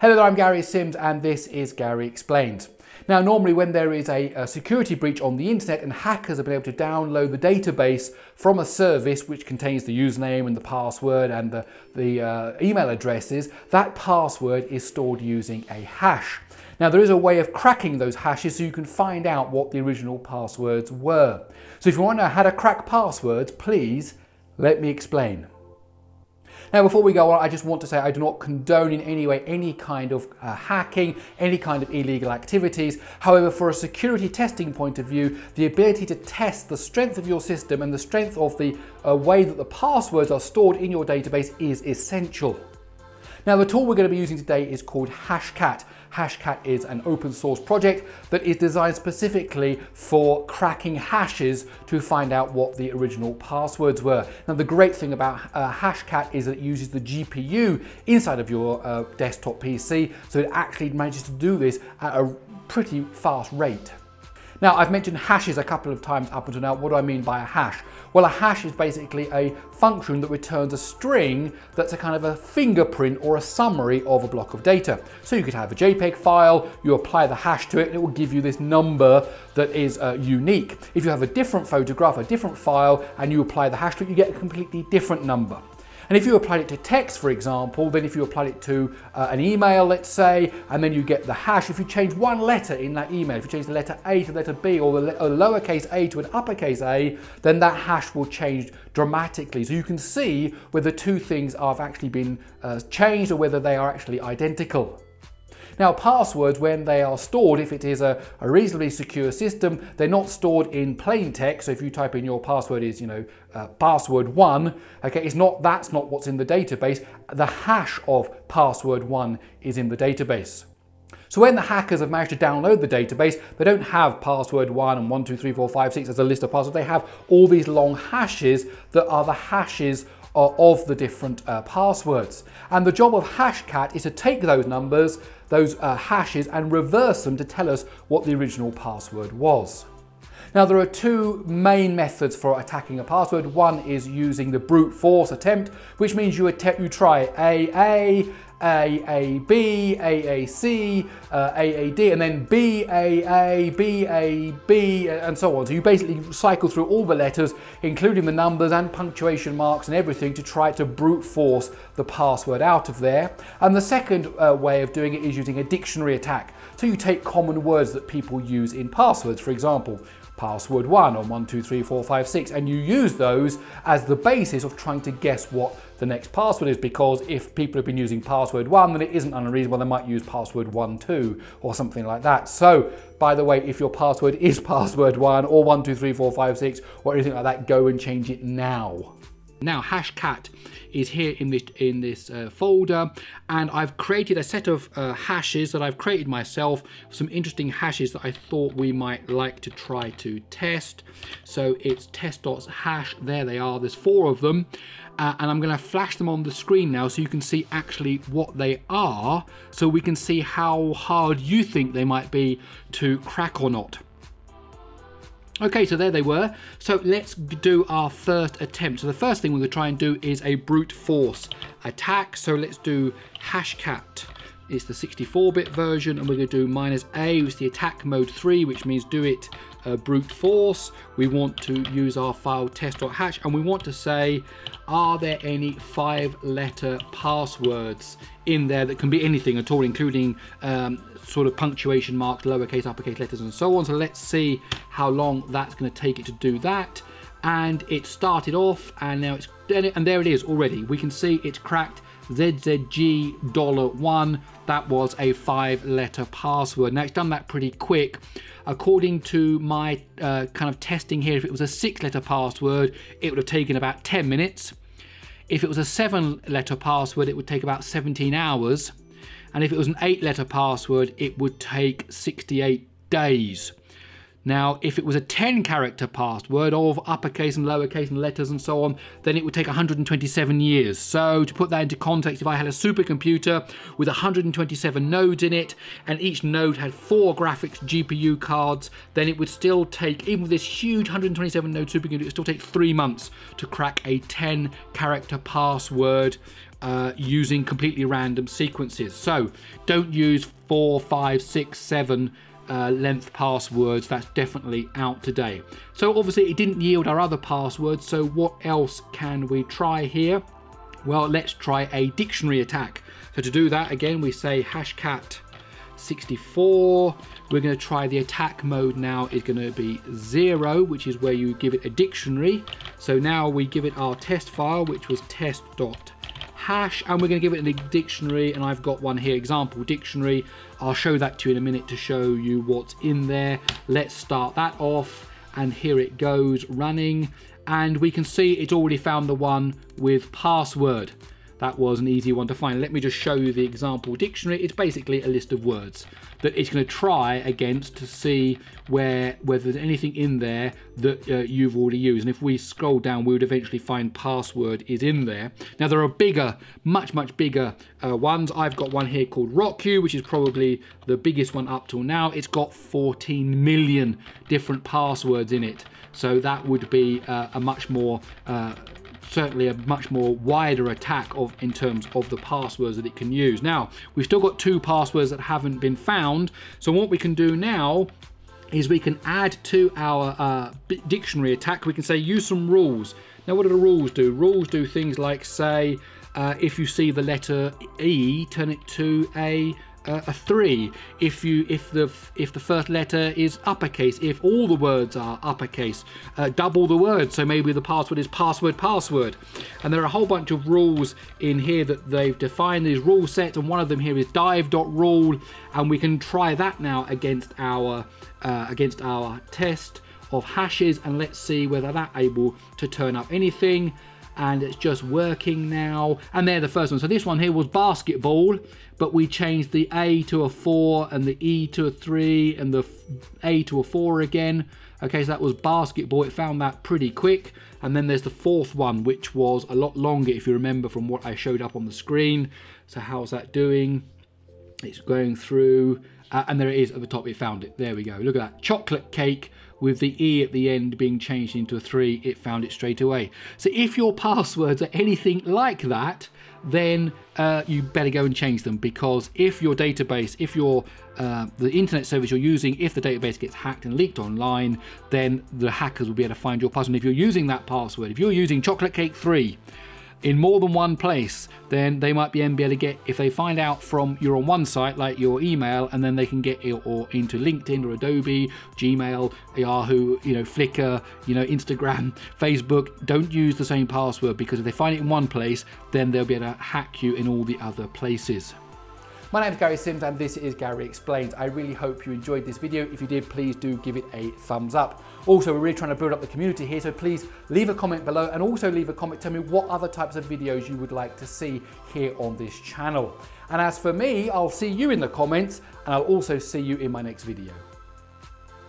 Hello there, I'm Gary Sims and this is Gary Explains. Now normally when there is a security breach on the internet and hackers have been able to download the database from a service which contains the username and the password and the email addresses, that password is stored using a hash. Now there is a way of cracking those hashes so you can find out what the original passwords were. So if you want to know how to crack passwords, please let me explain. Now before we go on, I just want to say I do not condone in any way any kind of hacking, any kind of illegal activities. However, for a security testing point of view, the ability to test the strength of your system and the strength of the way that the passwords are stored in your database is essential. Now the tool we're going to be using today is called Hashcat. Hashcat is an open source project that is designed specifically for cracking hashes to find out what the original passwords were. Now the great thing about Hashcat is that it uses the GPU inside of your desktop PC, so it actually manages to do this at a pretty fast rate. Now, I've mentioned hashes a couple of times up until now. What do I mean by a hash? Well, a hash is basically a function that returns a string that's a kind of a fingerprint or a summary of a block of data. So you could have a JPEG file, you apply the hash to it, and it will give you this number that is unique. If you have a different photograph, a different file, and you apply the hash to it, you get a completely different number. And if you applied it to text, for example, then if you applied it to an email, let's say, and then you get the hash, if you change one letter in that email, if you change the letter A to the letter B, or the lowercase a to an uppercase A, then that hash will change dramatically. So you can see whether two things have actually been changed or whether they are actually identical. Now passwords, when they are stored, if it is a reasonably secure system, they're not stored in plain text. So if you type in your password is, you know, password one, okay, that's not what's in the database. The hash of password one is in the database. So when the hackers have managed to download the database, they don't have password one and 1, 2, 3, 4, 5, 6 as a list of passwords. They have all these long hashes that are the hashes of the different passwords. And the job of Hashcat is to take those numbers, those hashes, and reverse them to tell us what the original password was. Now there are two main methods for attacking a password. One is using the brute force attempt, which means you try AA, AAB, AAC, AAD, and then BAA, BAB, and so on. So you basically cycle through all the letters, including the numbers and punctuation marks and everything, to try to brute force the password out of there. And the second way of doing it is using a dictionary attack. So you take common words that people use in passwords, for example, password one or 1, 2, 3, 4, 5, 6, and you use those as the basis of trying to guess what the next password is, because if people have been using password one, then it isn't unreasonable they might use password 1, 2 or something like that. So by the way, if your password is password one or 1, 2, 3, 4, 5, 6 or anything like that, go and change it now. Now Hashcat is here in this folder, and I've created a set of hashes that I've created myself, some interesting hashes that I thought we might like to try to test. So it's test.hash, there they are, there's four of them, and I'm going to flash them on the screen now so you can see actually what they are, so we can see how hard you think they might be to crack or not. Okay, so there they were. So let's do our first attempt. So the first thing we're gonna try and do is a brute force attack. So let's do Hashcat. It's the 64-bit version, and we're gonna do -A, which is the attack mode 3, which means do it brute force. We want to use our file test.hash, and we want to say, are there any 5-letter passwords in there that can be anything at all, including sort of punctuation marks, lowercase, uppercase letters, and so on. So let's see how long that's going to take it to do that. And it started off, and now it's, and there it is already. We can see it's cracked ZZG$1. That was a 5-letter password. Now it's done that pretty quick. According to my kind of testing here, if it was a 6-letter password, it would have taken about 10 minutes. If it was a 7-letter password, it would take about 17 hours. And if it was an 8-letter password, it would take 68 days. Now, if it was a 10-character password of uppercase and lowercase and letters and so on, then it would take 127 years. So to put that into context, if I had a supercomputer with 127 nodes in it, and each node had 4 graphics GPU cards, then it would still take, even with this huge 127 node supercomputer, it would still take 3 months to crack a 10-character password using completely random sequences. So don't use 4, 5, 6, 7 length passwords. That's definitely out today. So obviously it didn't yield our other passwords, so what else can we try here? Well, let's try a dictionary attack. So to do that, again, we say Hashcat 64. We're going to try the attack mode. Now is going to be 0, which is where you give it a dictionary. So now we give it our test file, which was test.hash, and we're going to give it a dictionary, and I've got one here, example dictionary. I'll show that to you in a minute to show you what's in there. Let's start that off, and here it goes running, and we can see it's already found the one with password. That was an easy one to find. Let me just show you the example dictionary. It's basically a list of words that it's going to try against to see whether there's anything in there that you've already used. And if we scroll down, we would eventually find password is in there. Now, there are bigger, much bigger ones. I've got one here called RockYou, which is probably the biggest one up till now. It's got 14 million different passwords in it. So that would be a much more wider attack in terms of the passwords that it can use. Now, we've still got 2 passwords that haven't been found. So what we can do now is we can add to our dictionary attack. We can say, use some rules. Now, what do the rules do? Rules do things like, say, if you see the letter E, turn it to a 3. If the first letter is uppercase, if all the words are uppercase, double the word. So maybe the password is password password. And there are a whole bunch of rules in here that they've defined. These rule sets, and one of them here is dive.rule, and we can try that now against our test of hashes, and let's see whether that's able to turn up anything. And it's just working now. And they're the first one. So this one here was basketball, but we changed the A to a 4 and the E to a 3 and the A to a 4 again. Okay, so that was basketball. It found that pretty quick. And then there's the 4th one, which was a lot longer, if you remember from what I showed up on the screen. So how's that doing? It's going through. And there it is at the top. It found it. There we go. Look at that. Chocolate cake, with the E at the end being changed into a 3, it found it straight away. So if your passwords are anything like that, then you better go and change them, because if your database, if your the internet service you're using, if the database gets hacked and leaked online, then the hackers will be able to find your password. And if you're using that password, if you're using chocolate cake 3, in more than one place, then they might be able to get, if they find out from you're on one site, like your email, and then they can get it or into LinkedIn or Adobe, Gmail, Yahoo, Flickr, Instagram, Facebook. Don't use the same password, because if they find it in one place, then they'll be able to hack you in all the other places. My name's Gary Sims, and this is Gary Explains. I really hope you enjoyed this video. If you did, please do give it a thumbs up. Also, we're really trying to build up the community here, so please leave a comment below, and also leave a comment, tell me what other types of videos you would like to see here on this channel. And as for me, I'll see you in the comments, and I'll also see you in my next video.